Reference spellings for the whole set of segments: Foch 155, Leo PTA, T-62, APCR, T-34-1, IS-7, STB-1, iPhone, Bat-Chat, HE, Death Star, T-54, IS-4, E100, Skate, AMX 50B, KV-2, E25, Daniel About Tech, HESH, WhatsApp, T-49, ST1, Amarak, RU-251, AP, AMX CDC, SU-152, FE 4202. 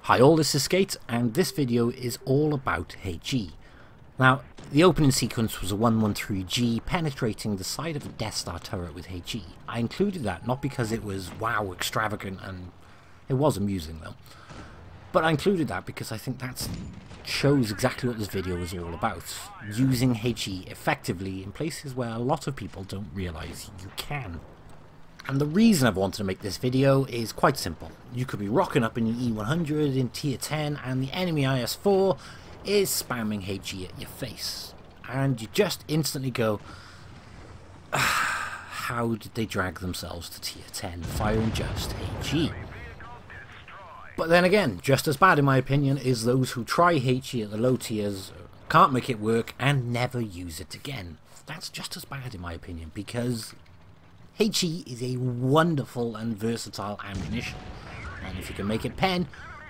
Hi all, this is Skate and this video is all about HE. Now, the opening sequence was a 113G penetrating the side of a Death Star turret with HE. I included that not because it was wow extravagant, and it was amusing though, but I included that because I think that shows exactly what this video is all about, using HE effectively in places where a lot of people don't realise you can. And the reason I've wanted to make this video is quite simple. You could be rocking up in your E100 in tier 10 and the enemy IS-4 is spamming HE at your face, and you just instantly go, how did they drag themselves to tier 10 firing just HE? But then again, just as bad in my opinion is those who try HE at the low tiers, can't make it work and never use it again. That's just as bad in my opinion, because HE is a wonderful and versatile ammunition, and if you can make it pen,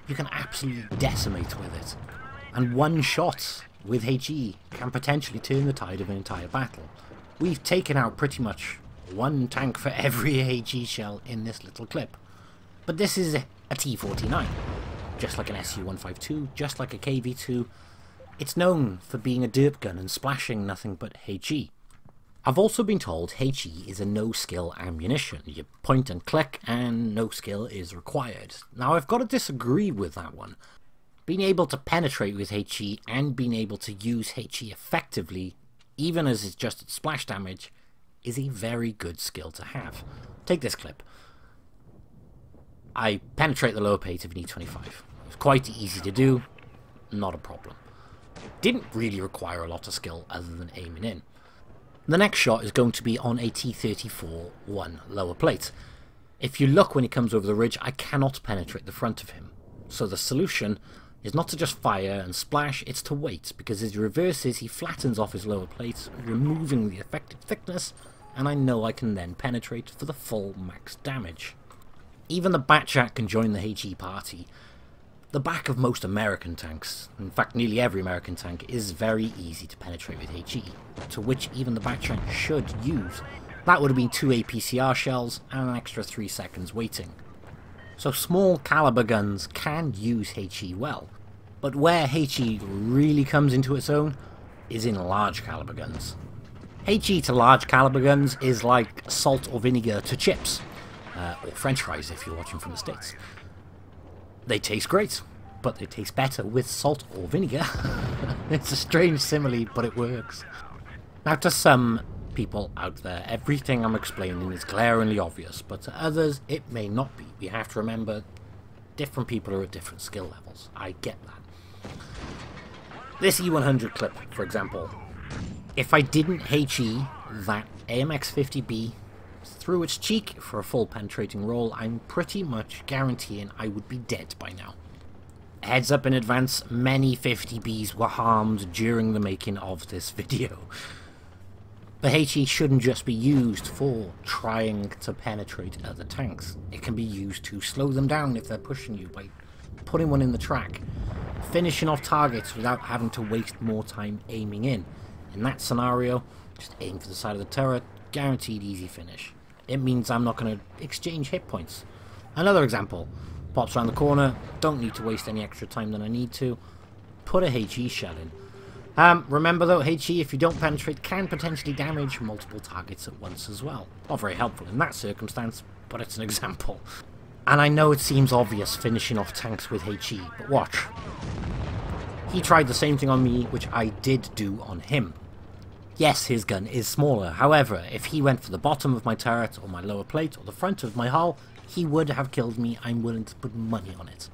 you can absolutely decimate with it. And one shot with HE can potentially turn the tide of an entire battle. We've taken out pretty much one tank for every HE shell in this little clip. But this is a T-49, just like an SU-152, just like a KV-2. It's known for being a derp gun and splashing nothing but HE. I've also been told HE is a no-skill ammunition. You point and click and no skill is required. Now, I've got to disagree with that one. Being able to penetrate with HE and being able to use HE effectively, even as it's just splash damage, is a very good skill to have. Take this clip. I penetrate the lower plate of an E25. It was quite easy to do, not a problem. Didn't really require a lot of skill other than aiming in. The next shot is going to be on a T-34-1 lower plate. If you look when he comes over the ridge, I cannot penetrate the front of him. So the solution is not to just fire and splash, it's to wait, because as he reverses, he flattens off his lower plate, removing the effective thickness, and I know I can then penetrate for the full max damage. Even the Bat-Chat can join the HE party. The back of most American tanks, in fact nearly every American tank, is very easy to penetrate with HE, to which even the Bat-Chat should use. That would have been 2 APCR shells and an extra 3 seconds waiting. So small caliber guns can use HE well, but where HE really comes into its own is in large caliber guns. HE to large caliber guns is like salt or vinegar to chips, or french fries if you're watching from the States. They taste great, but they taste better with salt or vinegar. It's a strange simile, but it works. Now, to some people out there, everything I'm explaining is glaringly obvious, but to others it may not be. We have to remember different people are at different skill levels. I get that. This E100 clip, for example, if I didn't HE that AMX 50B through its cheek for a full penetrating roll, I'm pretty much guaranteeing I would be dead by now. Heads up in advance, many 50Bs were harmed during the making of this video. The HE shouldn't just be used for trying to penetrate other tanks. It can be used to slow them down if they're pushing you by putting one in the track, finishing off targets without having to waste more time aiming in. In that scenario, just aim for the side of the turret, guaranteed easy finish. It means I'm not going to exchange hit points. Another example, pops around the corner, don't need to waste any extra time than I need to, put a HE shell in. Remember though, HE, if you don't penetrate, can potentially damage multiple targets at once as well. Not very helpful in that circumstance, but it's an example. And I know it seems obvious finishing off tanks with HE, but watch. He tried the same thing on me, which I did do on him. Yes, his gun is smaller, however, if he went for the bottom of my turret, or my lower plate, or the front of my hull, he would have killed me. I'm willing to put money on it.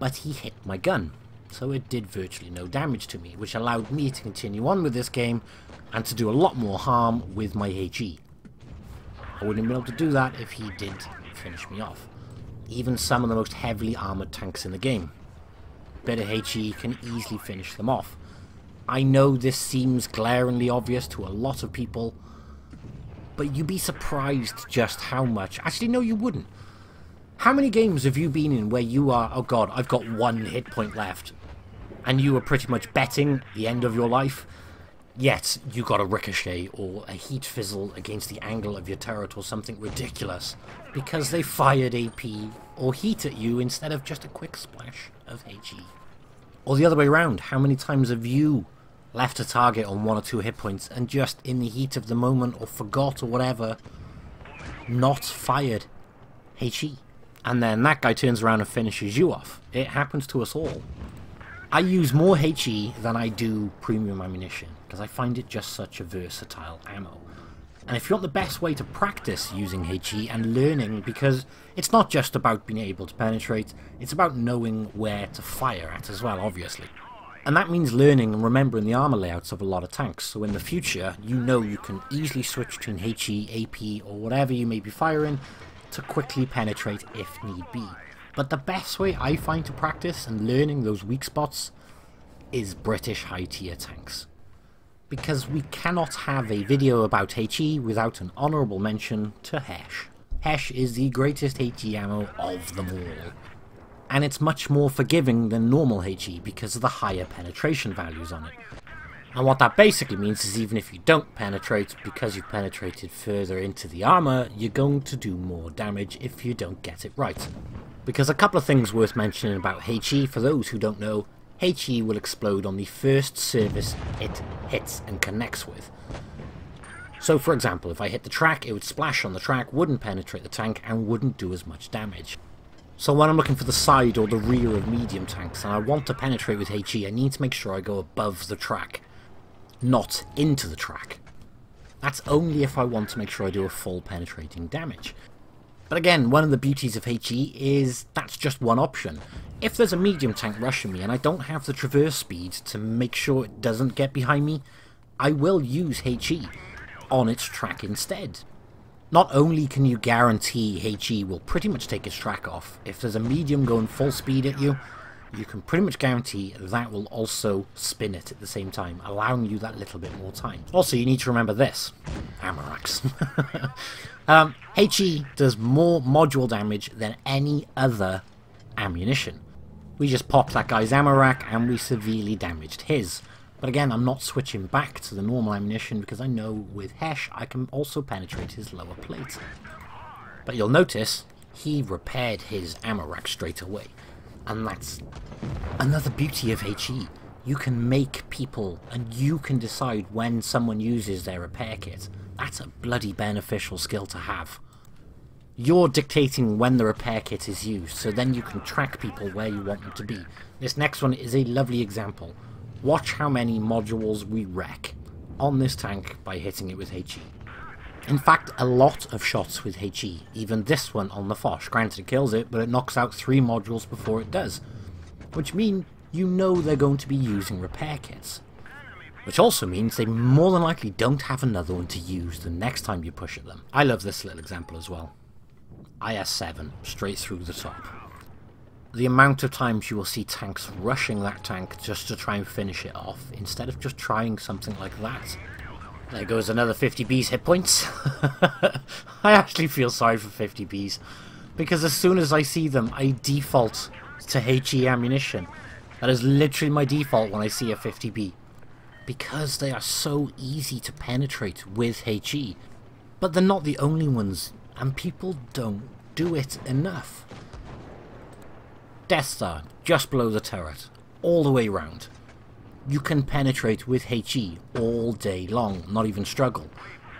But he hit my gun, so it did virtually no damage to me, which allowed me to continue on with this game, and to do a lot more harm with my HE. I wouldn't have been able to do that if he did finish me off. Even some of the most heavily armoured tanks in the game, a bit of HE can easily finish them off. I know this seems glaringly obvious to a lot of people, but you'd be surprised just how much. Actually, no, you wouldn't. How many games have you been in where you are, oh god, I've got one hit point left, and you were pretty much betting the end of your life, yet you got a ricochet or a heat fizzle against the angle of your turret or something ridiculous because they fired AP or heat at you instead of just a quick splash of HE. Or the other way around, how many times have you left a target on one or two hit points and just in the heat of the moment or forgot or whatever, not fired HE? And then that guy turns around and finishes you off. It happens to us all. I use more HE than I do premium ammunition, because I find it just such a versatile ammo. And if you want the best way to practice using HE and learning, because it's not just about being able to penetrate, it's about knowing where to fire at as well, obviously. And that means learning and remembering the armor layouts of a lot of tanks, so in the future, you know you can easily switch between HE, AP, or whatever you may be firing, to quickly penetrate if need be. But the best way I find to practice and learning those weak spots is British high tier tanks. Because we cannot have a video about HE without an honourable mention to HESH. HESH is the greatest HE ammo of them all. And it's much more forgiving than normal HE because of the higher penetration values on it. And what that basically means is even if you don't penetrate, because you've penetrated further into the armour, you're going to do more damage if you don't get it right. Because a couple of things worth mentioning about HE, for those who don't know, HE will explode on the first surface it hits and connects with. So for example, if I hit the track, it would splash on the track, wouldn't penetrate the tank, and wouldn't do as much damage. So when I'm looking for the side or the rear of medium tanks, and I want to penetrate with HE, I need to make sure I go above the track, not into the track. That's only if I want to make sure I do a full penetrating damage. But again, one of the beauties of HE is that's just one option. If there's a medium tank rushing me and I don't have the traverse speed to make sure it doesn't get behind me, I will use HE on its track instead. Not only can you guarantee HE will pretty much take its track off, if there's a medium going full speed at you, you can pretty much guarantee that will also spin it at the same time, allowing you that little bit more time. Also, you need to remember this. Amarax. HE does more module damage than any other ammunition. We just popped that guy's Amarak and we severely damaged his. But again, I'm not switching back to the normal ammunition because I know with HESH I can also penetrate his lower plate. But you'll notice he repaired his Amarak straight away. And that's another beauty of HE. You can make people and you can decide when someone uses their repair kit. That's a bloody beneficial skill to have. You're dictating when the repair kit is used, so then you can track people where you want them to be. This next one is a lovely example. Watch how many modules we wreck on this tank by hitting it with HE. In fact, a lot of shots with HE, even this one on the Foch. Granted, it kills it, but it knocks out 3 modules before it does. Which means you know they're going to be using repair kits. Which also means they more than likely don't have another one to use the next time you push at them. I love this little example as well. IS-7, straight through the top. The amount of times you will see tanks rushing that tank just to try and finish it off, instead of just trying something like that. There goes another 50B's hit points. I actually feel sorry for 50B's, because as soon as I see them, I default to HE ammunition. That is literally my default when I see a 50B, because they are so easy to penetrate with HE. But they're not the only ones, and people don't do it enough. Death Star, just below the turret, all the way round. You can penetrate with HE all day long, not even struggle.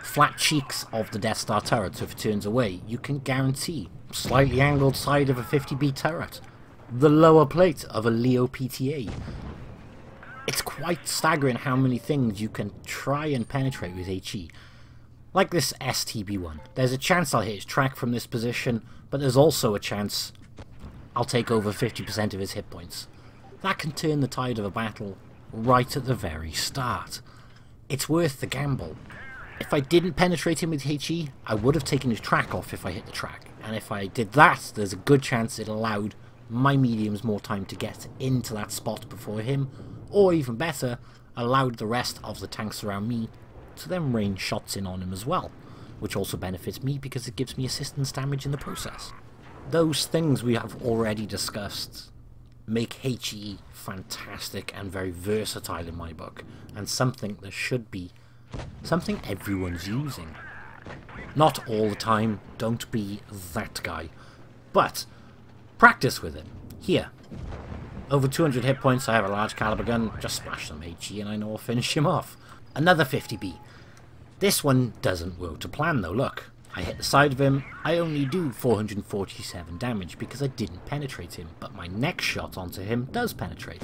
Flat cheeks of the Death Star turret, so if it turns away, you can guarantee slightly angled side of a 50B turret. The lower plate of a Leo PTA. It's quite staggering how many things you can try and penetrate with HE. Like this STB-1. There's a chance I'll hit his track from this position, but there's also a chance I'll take over 50% of his hit points. That can turn the tide of a battle right at the very start. It's worth the gamble. If I didn't penetrate him with HE, I would have taken his track off if I hit the track. And if I did that, there's a good chance it allowed my mediums more time to get into that spot before him, or even better, allowed the rest of the tanks around me to then rain shots in on him as well, which also benefits me because it gives me assistance damage in the process. Those things we have already discussed make HE fantastic and very versatile in my book, and something that should be something everyone's using. Not all the time, don't be that guy, but practice with it. Here, over 200 hit points, I have a large caliber gun, just splash some HE and I know I'll finish him off. Another 50B. This one doesn't go to plan though, look. I hit the side of him, I only do 447 damage because I didn't penetrate him, but my next shot onto him does penetrate.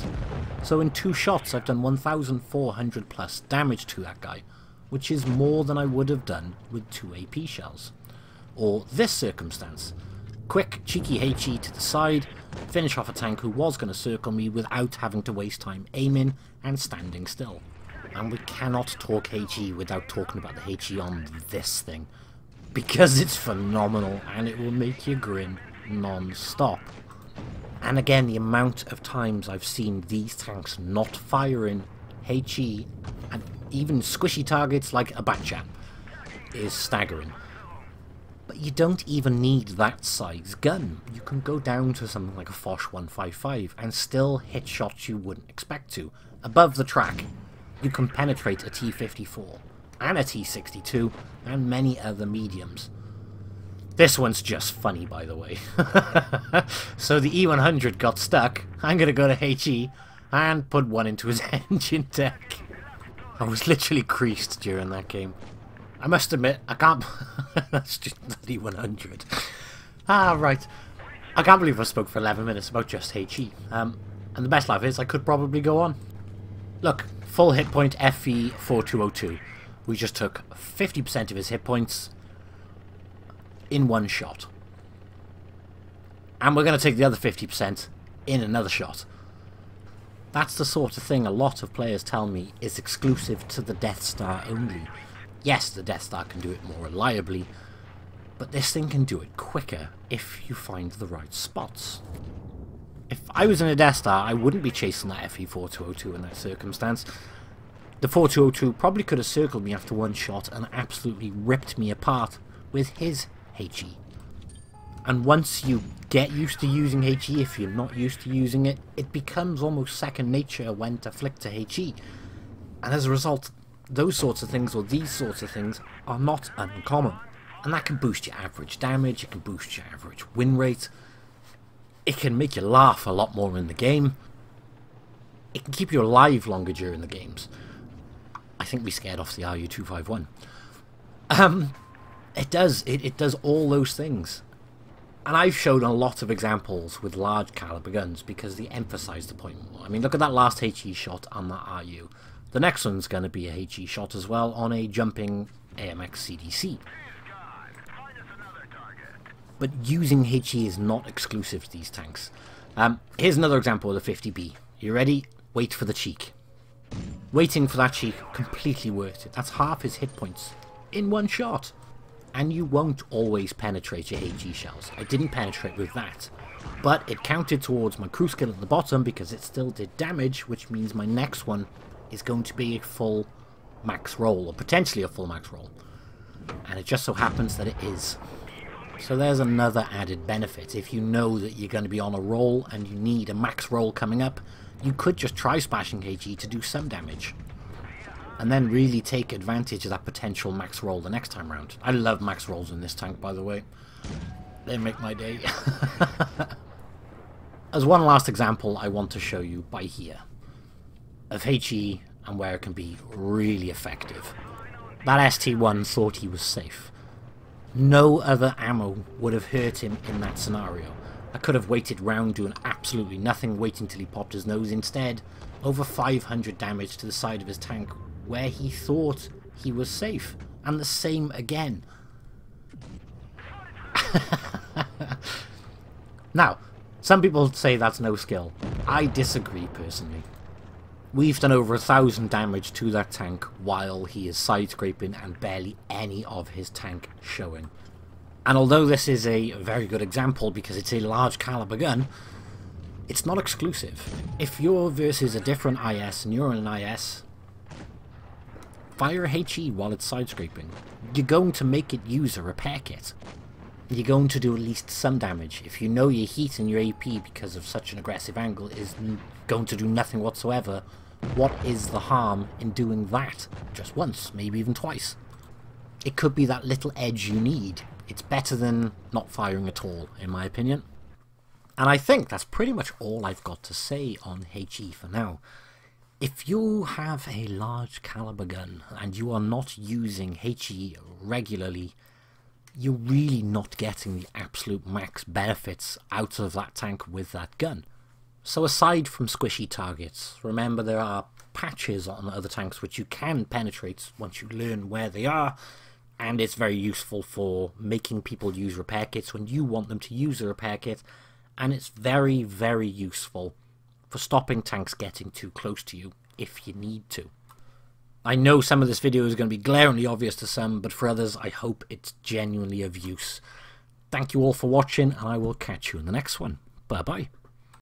So in two shots I've done 1400 plus damage to that guy, which is more than I would have done with two AP shells. Or this circumstance, quick cheeky HE to the side, finish off a tank who was going to circle me without having to waste time aiming and standing still. And we cannot talk HE without talking about the HE on this thing, because it's phenomenal and it will make you grin non-stop. And again, the amount of times I've seen these tanks not firing HE and even squishy targets like a Bat-Chat is staggering. But you don't even need that size gun. You can go down to something like a Foch 155 and still hit shots you wouldn't expect to. Above the track, you can penetrate a T-54 and a T-62 and many other mediums. This one's just funny, by the way. So the E100 got stuck. I'm going to go to HE and put one into his engine deck. I was literally creased during that game. I must admit, I can't... That's just the E100. Ah, right. I can't believe I spoke for 11 minutes about just HE. And the best laugh is I could probably go on. Look, full hit point FE 4202. We just took 50% of his hit points in one shot. And we're going to take the other 50% in another shot. That's the sort of thing a lot of players tell me is exclusive to the Death Star only. Yes, the Death Star can do it more reliably, but this thing can do it quicker if you find the right spots. If I was in a Death Star, I wouldn't be chasing that FE 4202 in that circumstance. The 4202 probably could have circled me after one shot and absolutely ripped me apart with his HE. And once you get used to using HE, if you're not used to using it, it becomes almost second nature when to flick to HE. And as a result, those sorts of things, or these sorts of things, are not uncommon. And that can boost your average damage, it can boost your average win rate, it can make you laugh a lot more in the game, it can keep you alive longer during the games. I think we scared off the RU-251. It does all those things. And I've shown a lot of examples with large caliber guns because they emphasize the point more. I mean, look at that last HE shot on that RU. The next one's going to be a HE shot as well on a jumping AMX CDC. But using HE is not exclusive to these tanks. Here's another example of the 50B. You ready? Wait for the cheek. Waiting for that cheek, completely worth it. That's half his hit points in one shot. And you won't always penetrate your HE shells. I didn't penetrate with that, but it counted towards my crew skill at the bottom because it still did damage, which means my next one is going to be a full max roll, or potentially a full max roll. And it just so happens that it is. So there's another added benefit. If you know that you're going to be on a roll and you need a max roll coming up, you could just try splashing HE to do some damage and then really take advantage of that potential max roll the next time round. I love max rolls in this tank, by the way. They make my day. As one last example, I want to show you by here of HE and where it can be really effective. That ST1 thought he was safe. No other ammo would have hurt him in that scenario. I could have waited round doing absolutely nothing, waiting till he popped his nose. Instead, over 500 damage to the side of his tank where he thought he was safe. And the same again. Now, some people say that's no skill. I disagree personally. We've done over 1,000 damage to that tank while he is side-scraping and barely any of his tank showing. And although this is a very good example because it's a large caliber gun, it's not exclusive. If you're versus a different IS and you're on an IS, Fire HE while it's side-scraping. You're going to make it use a repair kit. You're going to do at least some damage. If you know your heat and your AP because of such an aggressive angle is going to do nothing whatsoever, what is the harm in doing that? Just once, maybe even twice. It could be that little edge you need. It's better than not firing at all, in my opinion. And I think that's pretty much all I've got to say on HE for now. If you have a large caliber gun and you are not using HE regularly, you're really not getting the absolute max benefits out of that tank with that gun. So aside from squishy targets, remember there are patches on other tanks which you can penetrate once you learn where they are, and it's very useful for making people use repair kits when you want them to use a repair kit, and it's very, very useful for stopping tanks getting too close to you if you need to. I know some of this video is going to be glaringly obvious to some, but for others I hope it's genuinely of use. Thank you all for watching, and I will catch you in the next one. Bye bye.